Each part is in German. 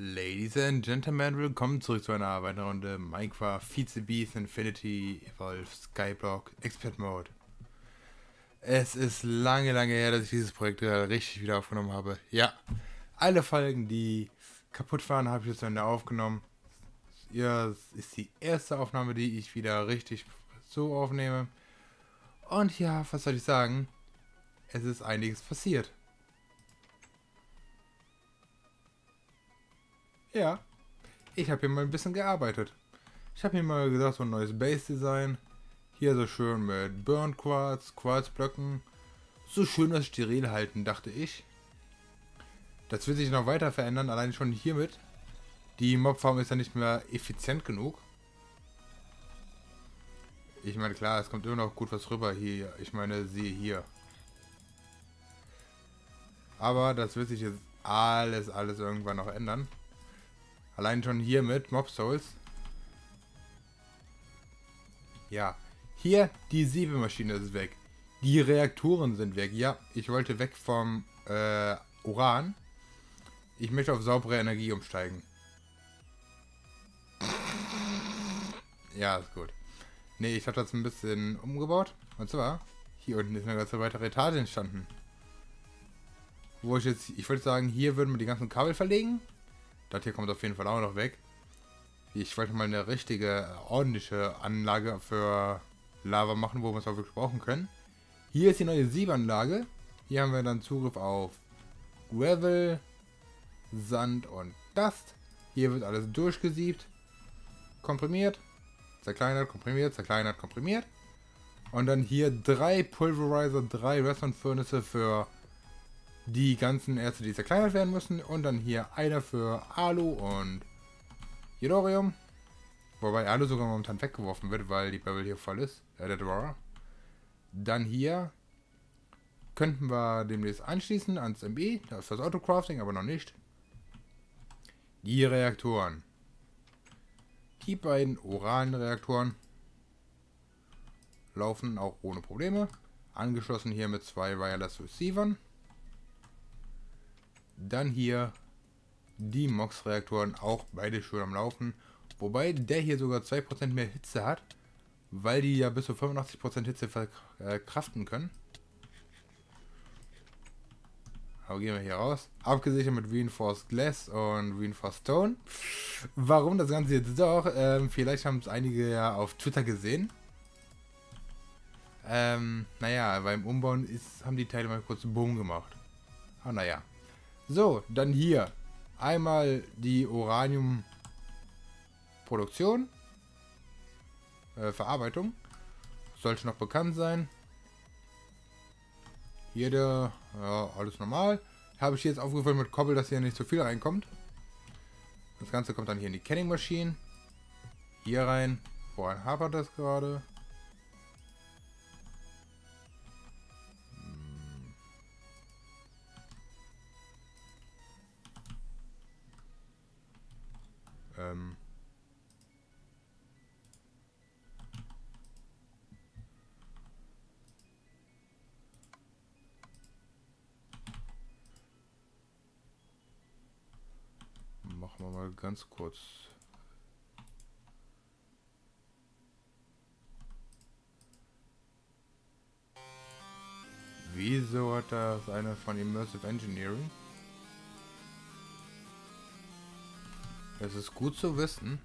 Ladies and Gentlemen, willkommen zurück zu einer weiteren Runde Minecraft Feed the Beast Infinity Evolve Skyblock Expert Mode. Es ist lange her, dass ich dieses Projekt richtig wieder aufgenommen habe. Ja, alle Folgen, die kaputt waren, habe ich jetzt zu Ende aufgenommen. Ja, es ist die erste Aufnahme, die ich wieder richtig so aufnehme. Und ja, was soll ich sagen? Es ist einiges passiert. Ja, ich habe hier mal ein bisschen gearbeitet. Ich habe mir mal gesagt, so ein neues Base-Design. Hier so schön mit Burn-Quarz, Quarzblöcken. So schön das steril halten, dachte ich. Das wird sich noch weiter verändern, allein schon hiermit. Die Mob-Farm ist ja nicht mehr effizient genug. Ich meine, klar, es kommt immer noch gut was rüber hier. Ich meine, siehe hier. Aber das wird sich jetzt alles irgendwann noch ändern. Allein schon hier mit Mob Souls. Ja, hier die Siebemaschine ist weg. Die Reaktoren sind weg. Ja, ich wollte weg vom Uran. Ich möchte auf saubere Energie umsteigen. Ja, ist gut. Ne, ich habe das ein bisschen umgebaut. Und zwar, hier unten ist eine ganze weitere Etage entstanden. Wo ich jetzt, ich würde sagen, hier würden wir die ganzen Kabel verlegen. Das hier kommt auf jeden Fall auch noch weg. Ich wollte mal eine richtige, ordentliche Anlage für Lava machen, wo wir es auch wirklich brauchen können. Hier ist die neue Siebanlage. Hier haben wir dann Zugriff auf Gravel, Sand und Dust. Hier wird alles durchgesiebt, komprimiert, zerkleinert, komprimiert, zerkleinert, komprimiert. Und dann hier 3 Pulverizer, 3 Resonant Furnace für die ganzen Erze, die zerkleinert werden müssen, und dann hier einer für Alu und Enderium, wobei Alu sogar momentan weggeworfen wird, weil die Bubble hier voll ist, der Dwarf. Dann hier könnten wir demnächst anschließen ans MB, das ist das Autocrafting, aber noch nicht. Die Reaktoren. Die beiden oralen Reaktoren laufen auch ohne Probleme, angeschlossen hier mit 2 Wireless Receivern. Dann hier die MOX-Reaktoren, auch beide schön am Laufen. Wobei der hier sogar 2% mehr Hitze hat, weil die ja bis zu 85% Hitze verkraften können. Aber gehen wir hier raus. Abgesichert mit Reinforced Glass und Reinforced Stone. Warum das Ganze jetzt doch? Vielleicht haben es einige ja auf Twitter gesehen. Naja, beim Umbauen haben die Teile mal kurz Boom gemacht. Aber naja. So, dann hier einmal die Uraniumproduktion, Verarbeitung, sollte noch bekannt sein. Jeder, ja, alles normal. Habe ich jetzt aufgefüllt mit Kobbel, dass hier nicht so viel reinkommt. Das Ganze kommt dann hier in die Canning Machine. Hier rein. Woran hapert das gerade? Machen wir mal ganz kurz. Wieso hat das einer von Immersive Engineering? Es ist gut zu wissen.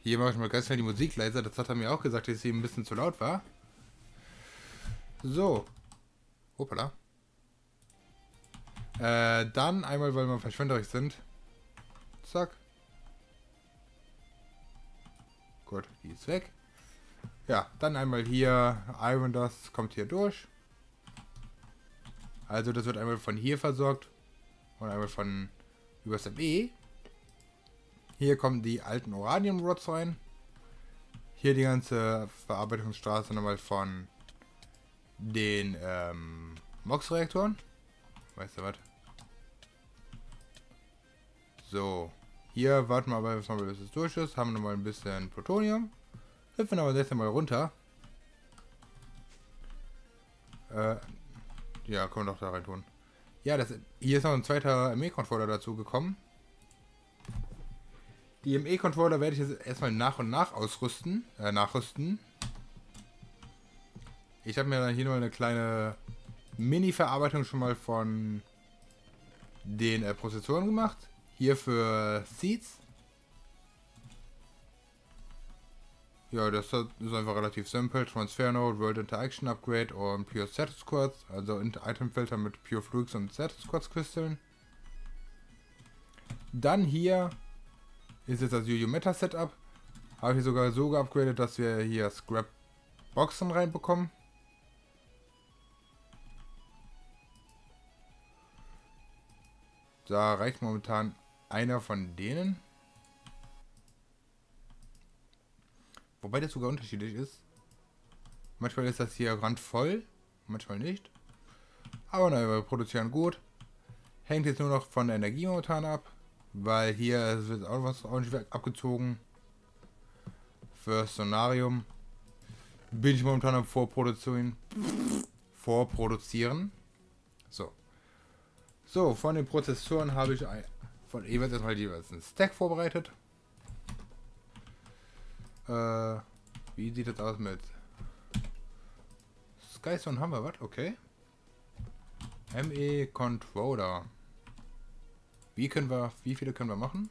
Hier mache ich mal ganz schnell die Musik leiser. Das hat er mir auch gesagt, dass sie ein bisschen zu laut war. So. Hoppala. Dann einmal, weil wir verschwenderisch sind. Zack. Gut, die ist weg. Ja, dann einmal hier. Iron Dust kommt hier durch. Also das wird einmal von hier versorgt. Und einmal von über das ME. Hier kommen die alten Uranium-Rods rein. Hier die ganze Verarbeitungsstraße nochmal von den MOX-Reaktoren. Weißt du was? So. Hier warten wir aber erstmal, bis es durch ist. Haben wir nochmal ein bisschen Plutonium. Hüpfen aber jetzt mal runter. Ja, können wir doch da rein tun. Ja, das, hier ist noch ein zweiter ME-Controller dazu gekommen. Die ME-Controller werde ich jetzt erstmal nach und nach ausrüsten, nachrüsten. Ich habe mir dann hier nur eine kleine Mini-Verarbeitung schon mal von den Prozessoren gemacht. Hier für Seeds. Ja, das ist einfach relativ simpel. Transfer Node, World Interaction Upgrade und Pure Certus Quartz. Also Itemfilter mit Pure Flux und Certus Quartz Crystallen. Dann hier ist jetzt das UU Meta Setup. Habe ich sogar so geupgradet, dass wir hier Scrap Boxen reinbekommen. Da reicht momentan einer von denen. Wobei das sogar unterschiedlich ist. Manchmal ist das hier randvoll, manchmal nicht. Aber naja, wir produzieren gut. Hängt jetzt nur noch von der Energie momentan ab. Weil hier wird auch was ordentlich abgezogen. Für Szenarium bin ich momentan am Vorproduzieren. So. So, von den Prozessoren habe ich von jeweils erstmal einen Stack vorbereitet. Wie sieht das aus mit Skystone? Haben wir was? Okay. ME-Controller. Wie viele können wir machen?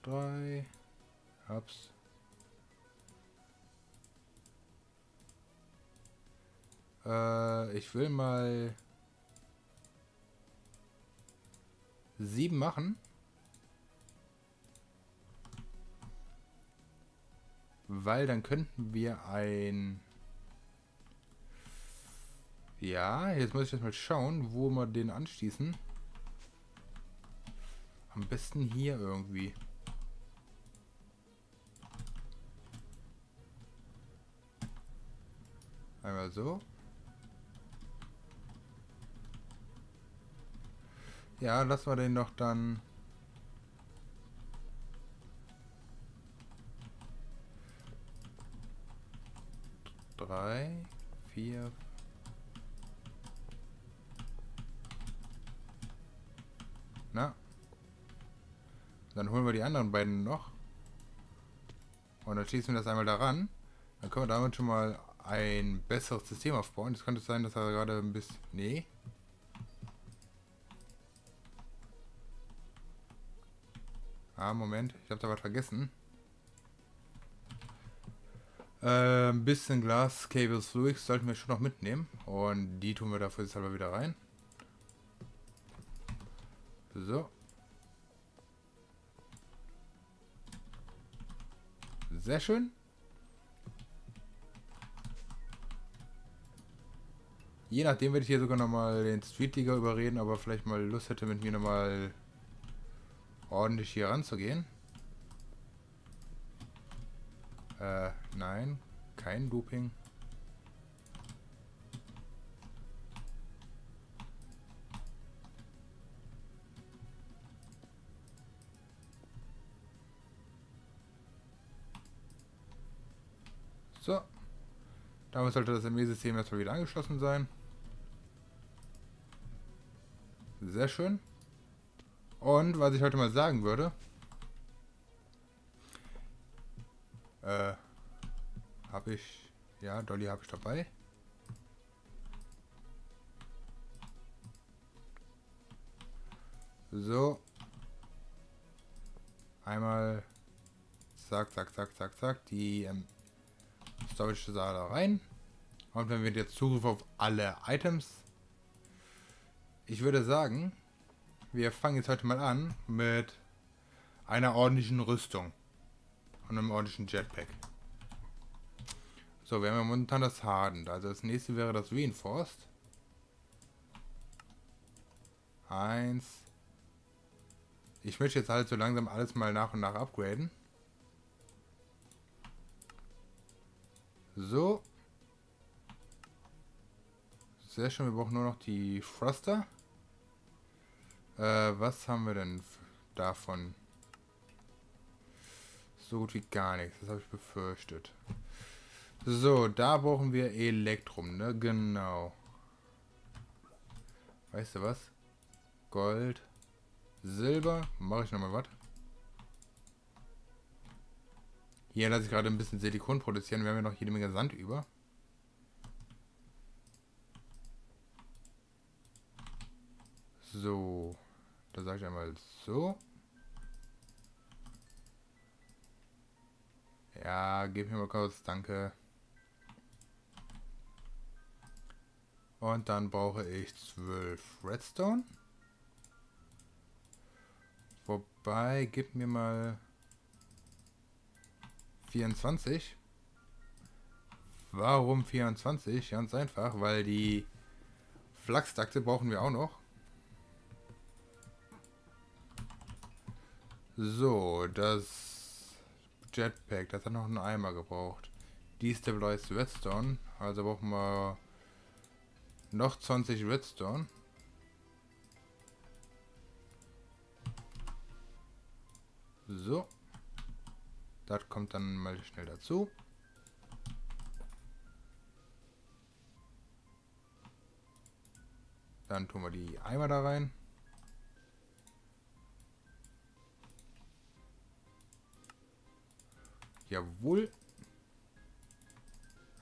Drei. Ups. Ich will mal 7 machen. Weil dann könnten wir ein... Ja, jetzt muss ich erstmal schauen, wo wir den anschließen. Am besten hier irgendwie. Einmal so. Ja, lassen wir den doch dann... Drei, vier... Na? Dann holen wir die anderen beiden noch. Und dann schließen wir das einmal daran. Dann können wir damit schon mal ein besseres System aufbauen. Es könnte sein, dass er gerade ein bisschen... Nee. Ah, Moment, ich habe da was vergessen. Ein bisschen Glas, Cables, Fluids sollten wir schon noch mitnehmen. Und die tun wir dafür jetzt aber wieder rein. So. sehr schön. Je nachdem werde ich hier sogar nochmal den Streetdigger überreden, aber vielleicht mal Lust hätte mit mir nochmal... ordentlich hier ranzugehen. Nein, kein Looping. So. Damit sollte das ME-System erstmal wieder angeschlossen sein. Sehr schön. Und was ich heute mal sagen würde, habe ich, ja, Dolly habe ich dabei. So. Einmal, zack, zack, zack, zack, zack, die Storage da rein. Und dann wird jetzt Zugriff auf alle Items. Ich würde sagen, wir fangen jetzt heute mal an mit einer ordentlichen Rüstung und einem ordentlichen Jetpack. So, wir haben ja momentan das Hardened. Also das nächste wäre das Reinforced. 1. Ich möchte jetzt halt so langsam alles mal nach und nach upgraden. So. Sehr schön, wir brauchen nur noch die Thruster. Was haben wir denn davon? So gut wie gar nichts. Das habe ich befürchtet. So, da brauchen wir Elektrum, ne? Genau. Weißt du was? Gold, Silber. Mache ich nochmal was? Hier lasse ich gerade ein bisschen Silikon produzieren. Wir haben ja noch jede Menge Sand über. So. Da sage ich einmal so. Ja, gib mir mal kurz. Danke. Und dann brauche ich 12 Redstone. Wobei, gib mir mal 24. Warum 24? Ganz einfach, weil die Flachsdachse brauchen wir auch noch. So, das Jetpack, das hat noch einen Eimer gebraucht. Destabilized Redstone, also brauchen wir noch 20 Redstone. So. Das kommt dann mal schnell dazu. Dann tun wir die Eimer da rein. Jawohl.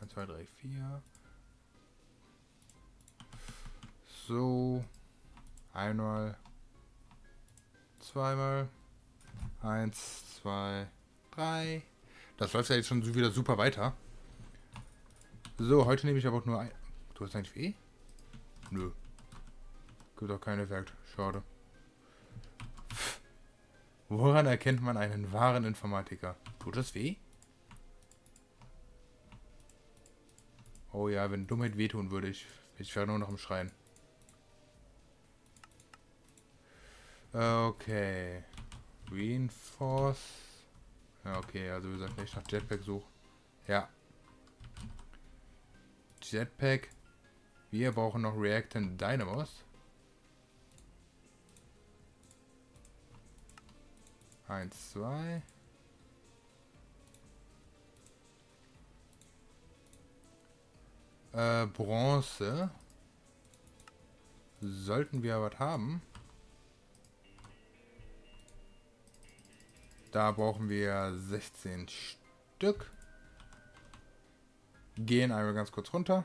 1, 2, 3, 4. So. Einmal. Zweimal. 1, 2, 3. Das läuft ja jetzt schon wieder super weiter. So, heute nehme ich aber auch nur ein... Du hast eigentlich eh? Nö. Gibt auch keinen Effekt. Schade. Woran erkennt man einen wahren Informatiker? Tut das weh? Oh ja, wenn Dummheit wehtun würde, ich wäre nur noch am Schreien. Okay. Reinforced. Ja, okay, also wir sollten echt nach Jetpack suchen. Ja. Jetpack. Wir brauchen noch React and Dynamos. 1, 2. Bronze. Sollten wir was haben? Da brauchen wir 16 Stück. Gehen einmal ganz kurz runter.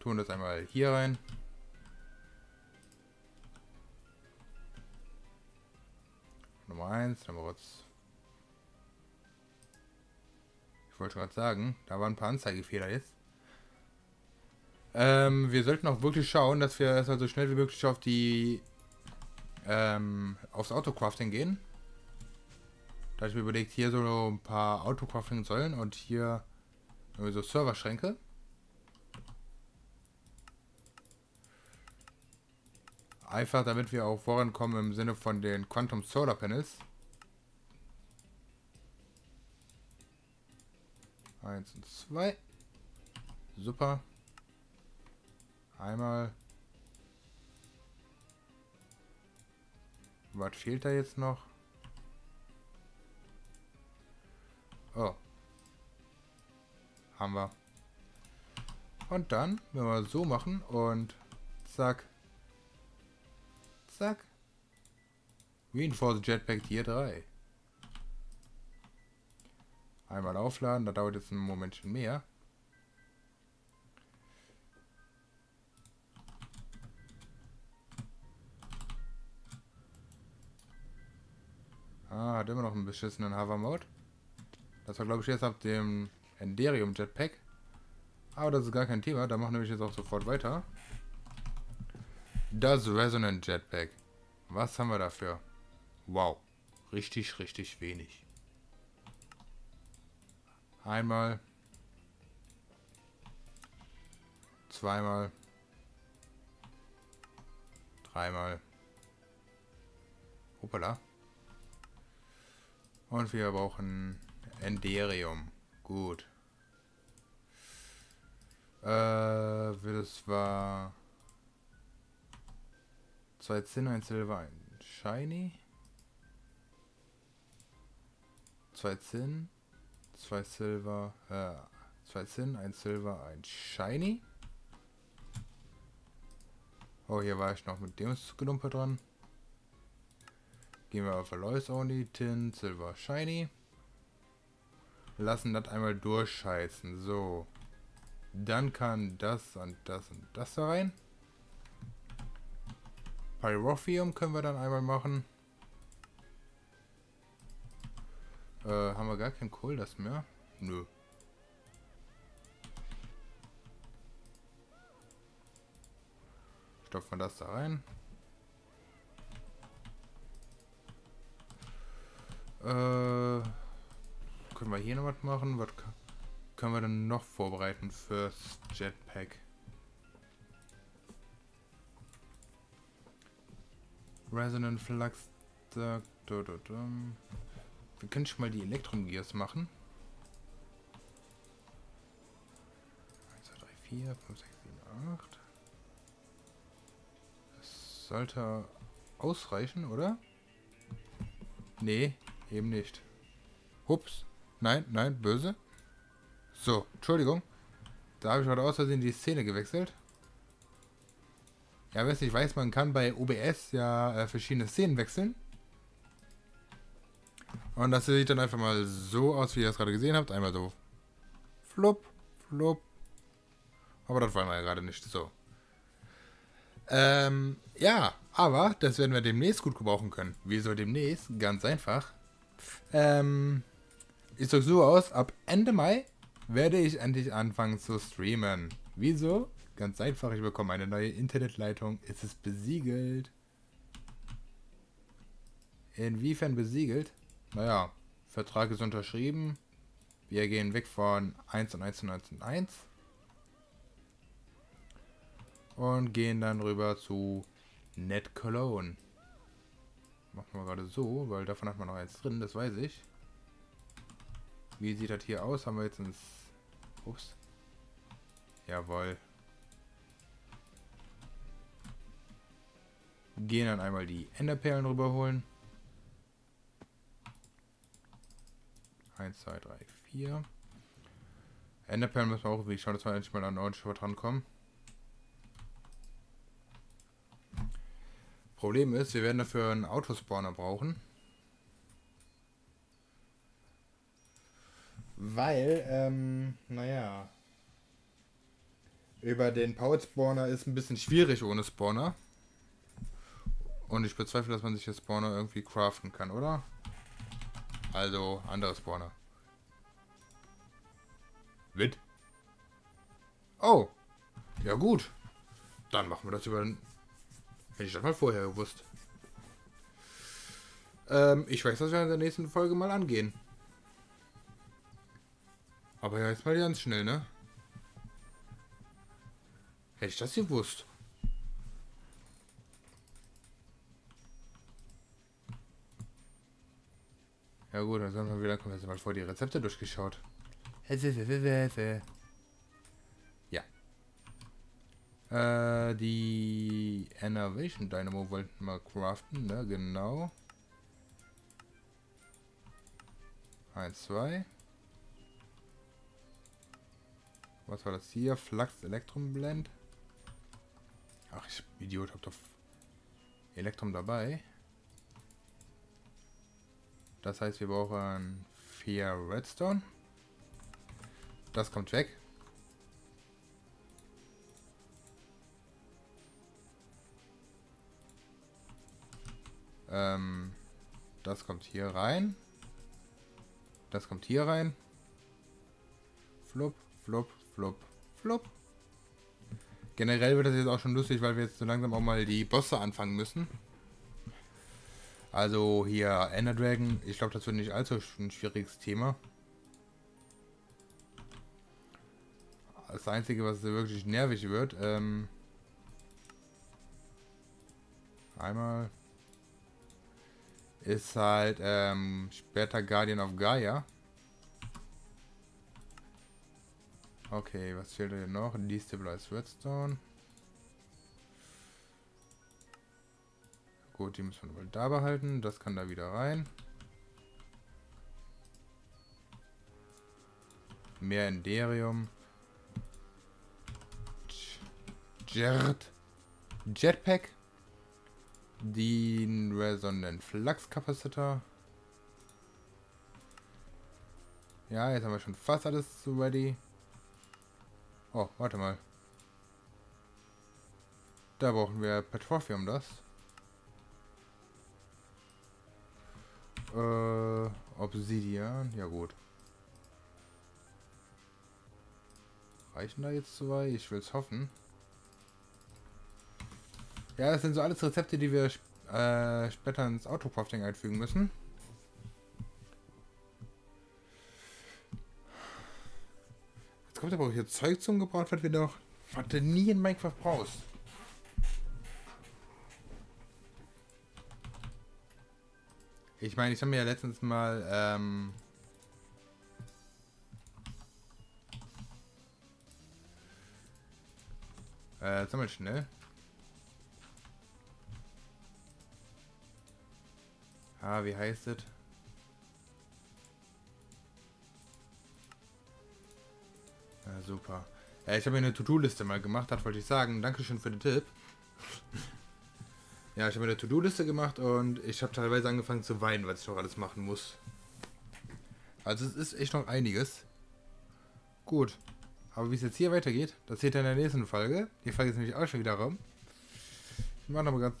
Tun das einmal hier rein. Nummer 1, Nummer 2. Ich wollte gerade sagen, da waren ein paar Anzeigefehler jetzt. Wir sollten auch wirklich schauen, dass wir erstmal so schnell wie möglich auf die... aufs Autocrafting gehen. Da habe ich mir überlegt, hier so ein paar Autocrafting sollen und hier so Serverschränke. Einfach damit wir auch vorankommen im Sinne von den Quantum Solar Panels. 1 und 2. Super. Einmal. Was fehlt da jetzt noch? Oh. Haben wir. Und dann, wenn wir so machen und zack. Zack. Reinforced Jetpack Tier 3. Einmal aufladen, da dauert jetzt ein Momentchen mehr. Ah, hat immer noch einen beschissenen Hover-Mode. Das war, glaube ich, jetzt ab dem Enderium Jetpack. Aber das ist gar kein Thema. Da machen wir jetzt auch sofort weiter. Das Resonant Jetpack. Was haben wir dafür? Wow. Richtig, richtig wenig. Einmal. Zweimal. Dreimal. Hoppala. Und wir brauchen Enderium. Gut. Das war 2 Zinn, 1 Silber, 1 Shiny. 2 Zinn, 2 Silber, 2 Zinn, 1 Silber, 1 Shiny. Oh, hier war ich noch mit dem Gelumpe dran. Gehen wir auf Alloys Only, Tin, Silber, Shiny. Lassen das einmal durchscheißen. So. Dann kann das und das und das da rein. Pyrophium können wir dann einmal machen. Haben wir gar kein Kohl das mehr? Nö. Stopfen wir das da rein. Können wir hier noch was machen? Was können wir denn noch vorbereiten fürs Jetpack? Resonant Flux. Wir können schon mal die Elektron-Gears machen. 1, 2, 3, 4, 5, 6, 7, 8. Das sollte ausreichen, oder? Nee, eben nicht. Hups. Nein, nein, böse. So, Entschuldigung. Da habe ich gerade aus Versehen die Szene gewechselt. Ja, wer es nicht weiß, man kann bei OBS ja verschiedene Szenen wechseln. Und das sieht dann einfach mal so aus, wie ihr das gerade gesehen habt. Einmal so. Flupp, flupp. Aber das wollen wir ja gerade nicht so. Ja, aber das werden wir demnächst gut gebrauchen können. Wieso demnächst? Ganz einfach. Ich drücke so aus, ab Ende Mai werde ich endlich anfangen zu streamen. Wieso? Ganz einfach, ich bekomme eine neue Internetleitung. Es ist besiegelt. Inwiefern besiegelt? Naja, Vertrag ist unterschrieben. Wir gehen weg von 1 und 1 und 1 und 1. Und gehen dann rüber zu NetCologne. Machen wir gerade so, weil davon hat man noch eins drin, das weiß ich. Wie sieht das hier aus? Haben wir jetzt ins... Ups. Jawohl. Gehen dann einmal die Enderperlen rüberholen. 1, 2, 3, 4. Enderperlen müssen wir auch irgendwie schauen, dass wir endlich mal an ordentlich drankommen. Problem ist, wir werden dafür einen Autospawner brauchen. Weil, naja. Über den Powered Spawner ist ein bisschen schwierig ohne Spawner. Und ich bezweifle, dass man sich den Spawner irgendwie craften kann, oder? Also, andere Spawner. Wit? Oh. Ja gut. Dann machen wir das über den... Hätte ich das mal vorher gewusst. Ich weiß, dass wir in der nächsten Folge mal angehen. Aber ja, jetzt mal ganz schnell, ne? Hätte ich das gewusst. Ja gut, dann sollen wir wieder kommen. Jetzt mal vor die Rezepte durchgeschaut. Ja. Die Innovation Dynamo wollten wir craften, ne? Genau. 1, 2. Was war das hier? Flux Elektrum Blend. Ach, ich Idiot, hab doch Elektrum dabei. Das heißt, wir brauchen 4 Redstone. Das kommt weg. Das kommt hier rein. Das kommt hier rein. Flupp, flupp, flupp, flupp. Generell wird das jetzt auch schon lustig, weil wir jetzt so langsam auch mal die Bosse anfangen müssen. Also hier Ender Dragon, ich glaube, das wird nicht allzu ein schwieriges Thema. Das Einzige, was wirklich nervig wird, einmal ist halt später Guardian of Gaia. Okay, was fehlt denn noch? Destabilized Redstone. Gut, die müssen wir mal da behalten. Das kann da wieder rein. mehr Enderium. Jetpack. Den Resonant Flux Capacitor. Ja, jetzt haben wir schon fast alles ready. Oh, warte mal. Da brauchen wir Pyrophium, das. Obsidian, ja gut. Reichen da jetzt zwei? Ich will es hoffen. Ja, das sind so alles Rezepte, die wir später ins Autocrafting einfügen müssen. Jetzt kommt aber auch hier Zeug zum Gebrauch, was wir doch nie in Minecraft brauchst. Ich meine, ich habe mir ja letztens mal sammelt schnell. Wie heißt es? Ja, super. Ich habe mir eine To-Do-Liste mal gemacht, das wollte ich sagen. Dankeschön für den Tipp. Ja, ich habe mir eine To-Do-Liste gemacht und ich habe teilweise angefangen zu weinen, weil ich noch alles machen muss. Also es ist echt noch einiges. Gut. Aber wie es jetzt hier weitergeht, das seht ihr in der nächsten Folge. Die Folge ist nämlich auch schon wieder rum. Ich mache aber ganz...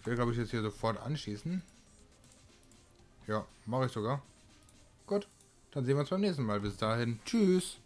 Ich will, glaube ich, jetzt hier sofort anschießen. Ja, mache ich sogar. Gut, dann sehen wir uns beim nächsten Mal. Bis dahin. Tschüss.